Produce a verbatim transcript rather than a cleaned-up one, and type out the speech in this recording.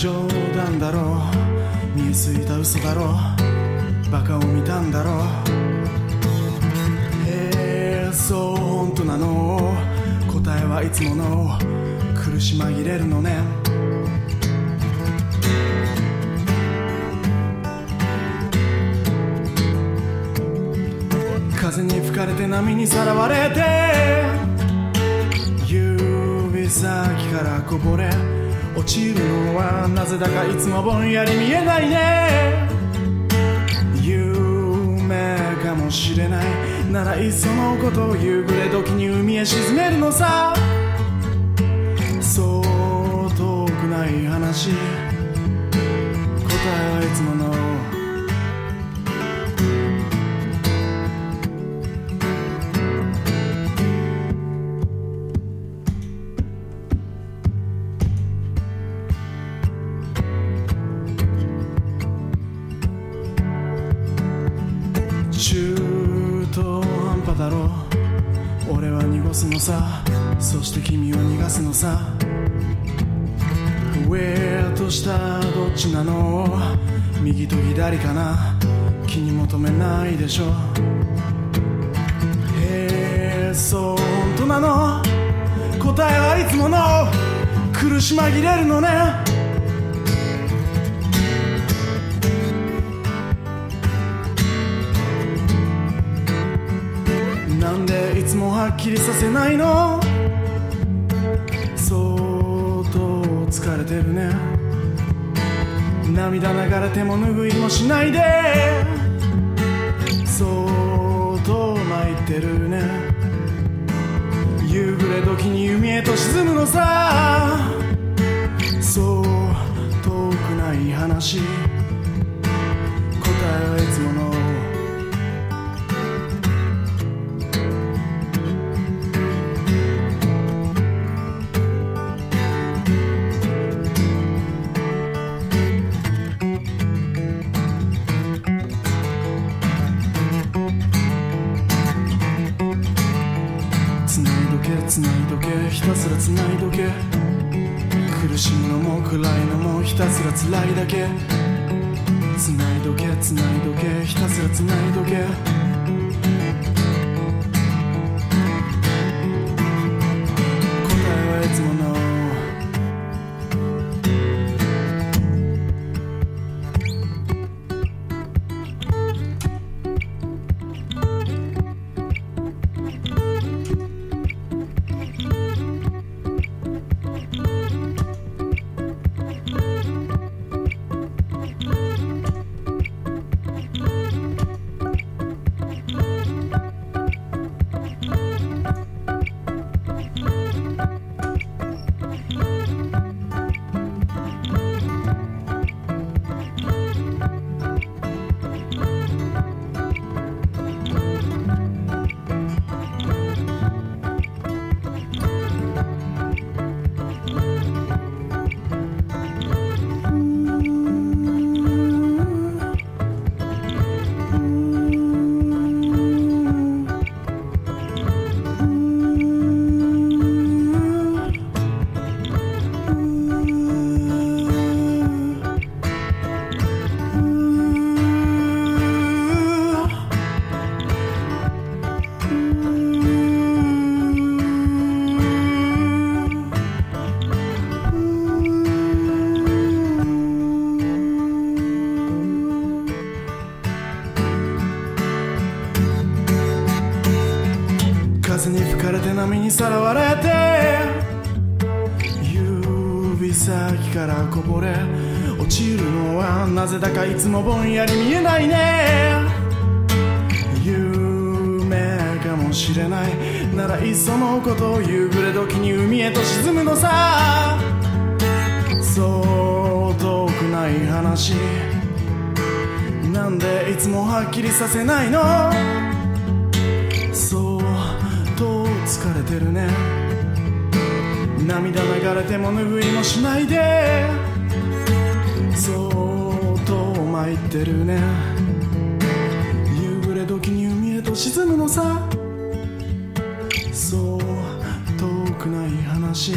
冗談だろう、見えすいた嘘だろう、バカを見たんだろう。へえ、そう本当なの？答えはいつもの苦し紛れるのね。風に吹かれて波にさらわれて、指先からこぼれ落ちるのはなぜだかいつもぼんやり見えないね。夢かもしれないならいっそのことを夕暮れ時に海へ沈めるのさ。そう遠くない話、答えはいつものさ、そして君を逃がすのさ。上と下どっちなの？右と左かな？気に求めないでしょ。へえ、そう本当なの？答えはいつもの苦し紛れるのね。なんでいつもはっきりさせないの？相当疲れてるね。涙流れても拭いもしないで相当参ってるね。夕暮れ時に海へと沈むのさ。そう遠くない話、答えはいつものつらいだけ、つないどけつないどけひたすらつないどけ。答えはいつものさらわれて、指先からこぼれ落ちるのはなぜだかいつもぼんやり見えないね。夢かもしれないならいっそのことを夕暮れ時に海へと沈むのさ。そう遠くない話、なんでいつもはっきりさせないの？そう疲れてるね。涙流れても拭いもしないでそっと参ってるね。夕暮れ時に海へと沈むのさ。そう遠くない話、